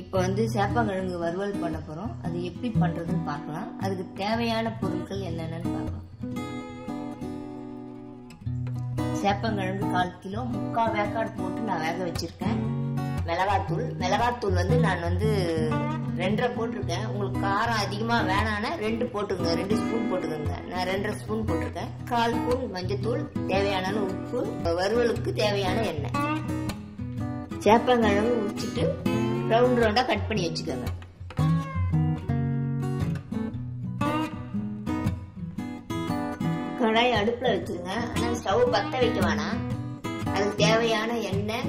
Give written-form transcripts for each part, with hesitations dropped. இப்போ வந்து சேப்பங்கிழங்கு வறுவல் பண்ண போகிறோம். அது எப்படி பண்ணுறதுன்னு பார்க்கலாம். அதுக்கு தேவையான பொருட்கள் என்னென்னு பார்க்கலாம். சேப்பங்கிழங்கு 1/4 கிலோ 3/4 வேக்காடு போட்டு நான் வேக வச்சுருக்கேன். மிளகாத்தூள் வந்து நான் வந்து 2.5 போட்டிருக்கேன். உங்களுக்கு காரம் அதிகமாக வேணான்னா 2 போட்டுக்கோங்க, 2 ஸ்பூன் போட்டுக்கோங்க. நான் 2.5 ஸ்பூன் போட்டிருக்கேன். 1/4 ஸ்பூன் மஞ்சத்தூள், தேவையான உப்பு, வறுவலுக்கு தேவையான எண்ணெய். சேப்பங்கிழங்கு உரிச்சிட்டு ரவுண்ட் ரவுண்டா கட் பண்ணி வச்சுக்கோங்க. கடாய் அடுப்புல வச்சிருங்க, ஆனா ஸ்டவ் பத்த வைக்க வேணாம். அதுக்கு தேவையான எண்ணெய்,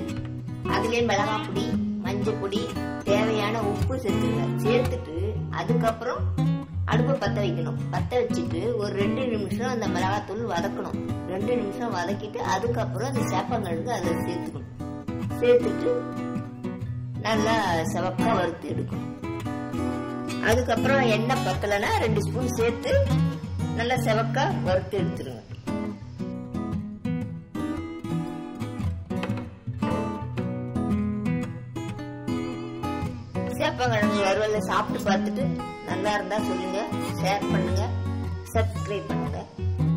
அதுலயே மிளகாய் பொடி, மஞ்சள் பொடி, தேவையான உப்பு சேர்த்துங்க. சேர்த்துட்டு அதுக்கப்புறம் அடுப்பை பத்த வைக்கணும். பத்த வச்சுட்டு ஒரு 2 நிமிஷம் அந்த மிளகாத்தூள் வதக்கணும். 2 நிமிஷம் வதக்கிட்டு அதுக்கப்புறம் அந்த சேப்பங்கிழங்கு அதை சேர்த்துக்கணும். சேர்த்துட்டு நல்லா செவப்பா வறுத்து எடுக்கும். அதுக்கப்புறம் எண்ணெய் பத்தலைன்னா 2 ஸ்பூன் சேர்த்து நல்லா செவக்கா வறுத்து எடுத்துருங்க. சேப்பங்கிழங்கு வறுவல சாப்பிட்டு பார்த்துட்டு நல்லா இருந்தா சொல்லுங்க, ஷேர் பண்ணுங்க, சப்ஸ்கிரைப் பண்ணுங்க.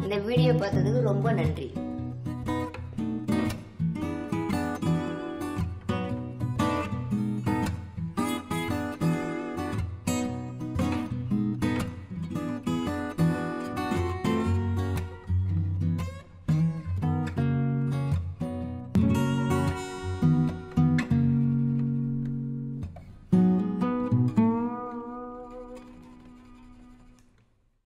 இந்த வீடியோ பார்த்ததுக்கு ரொம்ப நன்றி.